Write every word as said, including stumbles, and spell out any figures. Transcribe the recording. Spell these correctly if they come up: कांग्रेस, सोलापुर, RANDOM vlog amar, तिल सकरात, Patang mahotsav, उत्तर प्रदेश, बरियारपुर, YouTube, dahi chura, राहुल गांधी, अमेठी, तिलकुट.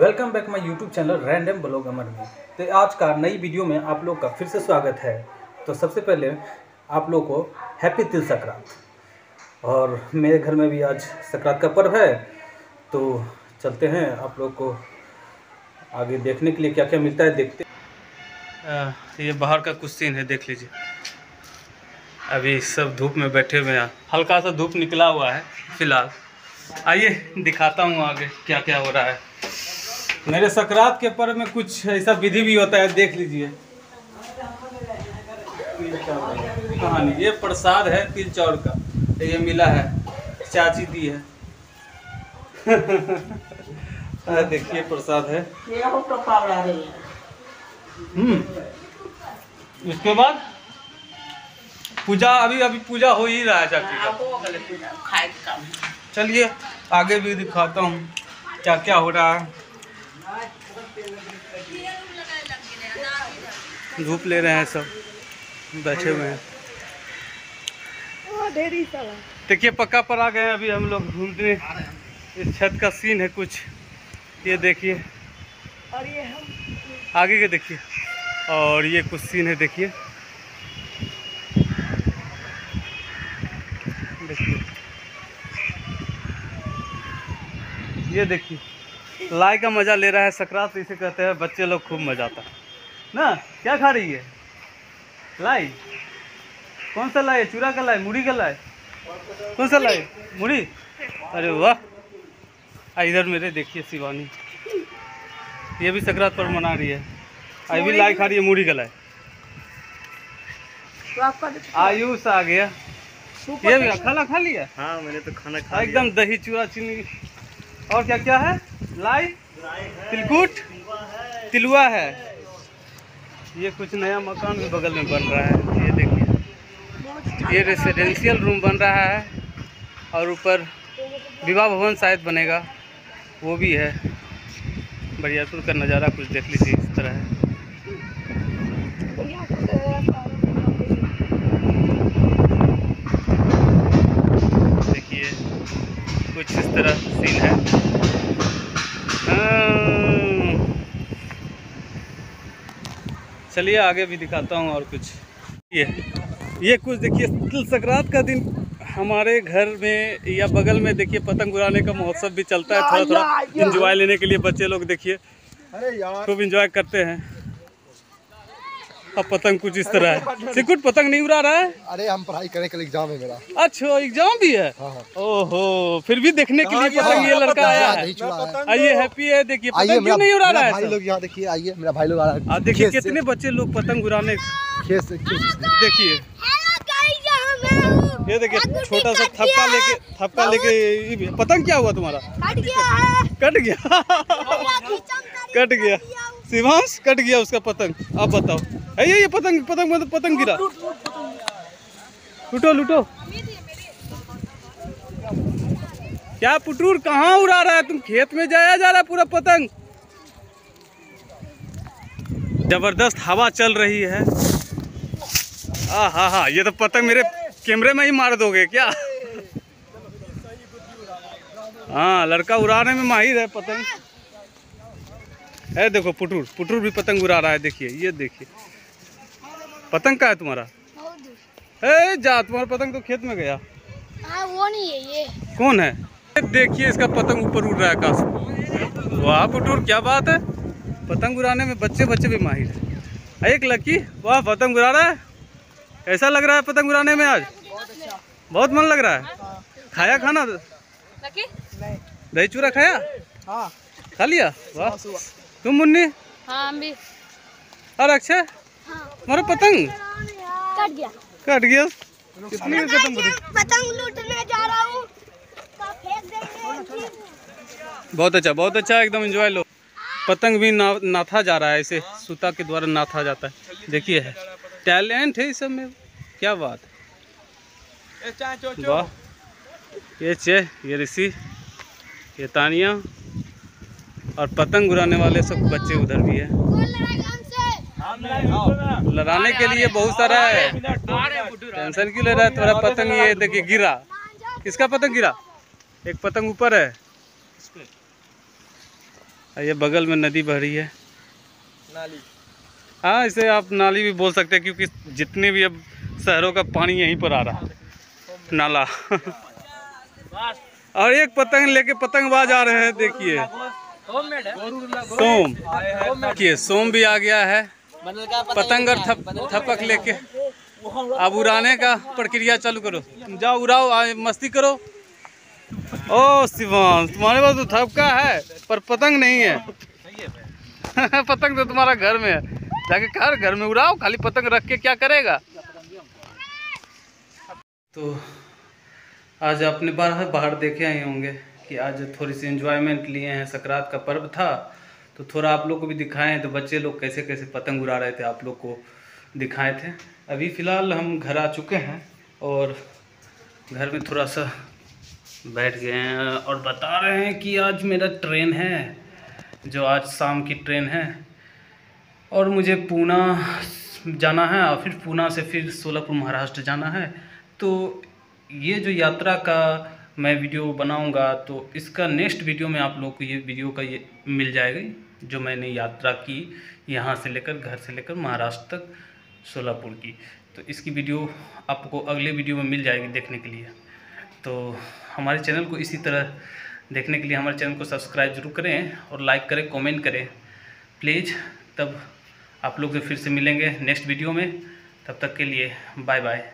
Welcome back my YouTube channel random blog Amar में। तो आज का नई वीडियो में आप लोग का फिर से स्वागत है। तो सबसे पहले आप लोग को हैप्पी तिल सकरात। और मेरे घर में भी आज सकरात का पर्व है, तो चलते हैं आप लोग को आगे देखने के लिए क्या क्या मिलता है। देखते आ, ये बाहर का कुछ सीन है, देख लीजिए। अभी सब धूप में बैठे हुए हैं, हल्का सा धूप निकला हुआ है फिलहाल। आइए दिखाता हूँ आगे क्या क्या हो रहा है। मेरे सकरात के पर्व में कुछ ऐसा विधि भी होता है, देख लीजिए। कहानी ये प्रसाद है तिल चौर का, ये मिला है, चाची दी है। देखिए प्रसाद है। हम्म उसके बाद पूजा, अभी अभी पूजा हो ही रहा है चाची का। चलिए आगे भी दिखाता हूँ क्या क्या हो रहा है। धूप ले रहे हैं, सब बैठे हुए हैं। देखिए पक्का पर आ गए हैं। अभी हम लोग घूमने इस छत का सीन है कुछ, ये देखिए। और ये हम आगे के देखिए, और ये कुछ सीन है, देखिए देखिए ये देखिए। लाई का मज़ा ले रहा है, सकरात इसे कहते हैं। बच्चे लोग खूब मजा आता है ना। क्या खा रही है लाई? कौन सा लाई है? चूरा का लाई, मुड़ी का लाई, कौन सा लाई? मुड़ी। अरे वाह! इधर मेरे देखिए शिवानी, ये भी सकरात पर मना रही है। आई भी लाई खा रही है, मुड़ी का लाई। आयुष आ गया, ये भी खाना खा लिया। हाँ मैंने तो खाना खा लिया, एकदम दही चूरा चीनी। और क्या क्या है? लाई, तिलकुट, तिलुआ है। ये कुछ नया मकान भी बगल में बन रहा है, ये देखिए। ये रेसिडेंशियल रूम बन रहा है, और ऊपर विवाह भवन शायद बनेगा, वो भी है। बरियारपुर का नज़ारा कुछ देख लीजिए, इस तरह है। देखिए कुछ इस तरह सीन है। चलिए आगे भी दिखाता हूँ और कुछ। ये ये कुछ देखिए, तिल सकरात का दिन हमारे घर में या बगल में देखिए पतंग उड़ाने का महोत्सव भी चलता है। थोड़ा थोड़ा इंजॉय लेने के लिए बच्चे लोग देखिए खूब इंजॉय करते हैं। अब पतंग कुछ इस तरह है। सिकुट पतंग नहीं उड़ा रहा है? अरे हम पढ़ाई करने के लिए एग्जाम है मेरा। अच्छा एग्जाम भी है? ओहो, फिर भी देखने के लिए पतंग ये लड़का आया है। आइए हैप्पी है, देखिए पतंग क्यों नहीं उड़ा रहा है? भाई लोग यहाँ देखिए, आइए मेरा भाई लोग आ रहा है। देखिए कितने बच्चे लोग पतंग उड़ाने, देखिए ये देखिए छोटा सा थपका लेके थपका लेके पतंग। क्या हुआ तुम्हारा? कट गया, कट गया शिवांश, कट गया उसका पतंग। आप बताओ है ये पतंग पतंग मतलब पतंग गिरा। लुटो लुटो, क्या पुटूर कहाँ उड़ा रहा है? तुम खेत में जाया जा रहा है पूरा पतंग। जबरदस्त हवा चल रही है। आ हा हा, ये तो पतंग मेरे कैमरे में ही मार दोगे क्या? हाँ लड़का उड़ाने में माहिर है पतंग। ए देखो पुटूर, पुटूर भी पतंग उड़ा रहा है, देखिए ये देखिए। पतंग का है तुम्हारा? ए जा, तुम्हारा पतंग तो खेत में गया। आ, वो नहीं है, ये कौन है? देखिए इसका पतंग ऊपर उड़ रहा है आकाश में। वाह पुटूर क्या बात है, पतंग उड़ाने में बच्चे बच्चे भी माहिर है। एक लकी, वाह पतंग उड़ा रहा है। ऐसा लग रहा है पतंग उड़ाने में आज बहुत मन लग रहा है। खाया खाना? दही चूरा खाया, खा लिया। वाह तुम मुन्नी? हाँ हम भी। और अक्षय? हाँ। तुम्हारा पतंग कट गया, कट गया। कितनी पतंग? पतंग लूटने जा रहा हूँ। बहुत अच्छा, बहुत अच्छा, एकदम एंजॉय लो। पतंग भी ना, नाथा जा रहा है, इसे सूता के द्वारा नाथा जाता है। देखिए है टैलेंट है इस सब में, क्या बात है। वाह ये चे, ये ऋषि, ये तानिया, और पतंग उड़ाने वाले सब बच्चे उधर भी है। लड़ाने के लिए बहुत सारा है, टेंशन क्यों ले रहा है? थोड़ा पतंग ये देखिए गिरा। किसका पतंग गिरा? एक पतंग ऊपर है, ये बगल में नदी बह रही है, नाली। हाँ, इसे आप नाली भी बोल सकते हैं क्योंकि जितने भी अब शहरों का पानी यहीं पर आ रहा है, नाला। और एक पतंग लेके पतंगबाज आ रहे हैं, देखिए सोम। देखिए सोम भी आ गया है पतंग और थप, थपक लेके। अब उड़ाने का प्रक्रिया चालू करो, जाओ उड़ाओ, मस्ती करो। ओ शिवांश, तुम्हारे पास तो थपका है पर पतंग नहीं है। पतंग तो तुम्हारा घर में है, जाके घर घर में उड़ाओ, खाली पतंग रख के क्या करेगा। तो आज आपने बाहर बाहर देखे आए होंगे कि आज थोड़ी सी एंजॉयमेंट लिए हैं, सकरात का पर्व था तो थोड़ा आप लोग को भी दिखाए हैं। तो बच्चे लोग कैसे कैसे पतंग उड़ा रहे थे आप लोग को दिखाए थे। अभी फ़िलहाल हम घर आ चुके हैं और घर में थोड़ा सा बैठ गए हैं और बता रहे हैं कि आज मेरा ट्रेन है, जो आज शाम की ट्रेन है और मुझे पूना जाना है और फिर पूना से फिर सोलापुर महाराष्ट्र जाना है। तो ये जो यात्रा का मैं वीडियो बनाऊंगा तो इसका नेक्स्ट वीडियो में आप लोग को ये वीडियो का ये मिल जाएगा, जो मैंने यात्रा की यहाँ से लेकर, घर से लेकर महाराष्ट्र तक सोलापुर की। तो इसकी वीडियो आपको अगले वीडियो में मिल जाएगी देखने के लिए। तो हमारे चैनल को इसी तरह देखने के लिए हमारे चैनल को सब्सक्राइब जरूर करें और लाइक करें, कमेंट करें प्लीज़। तब आप लोग से फिर से मिलेंगे नेक्स्ट वीडियो में, तब तक के लिए बाय बाय।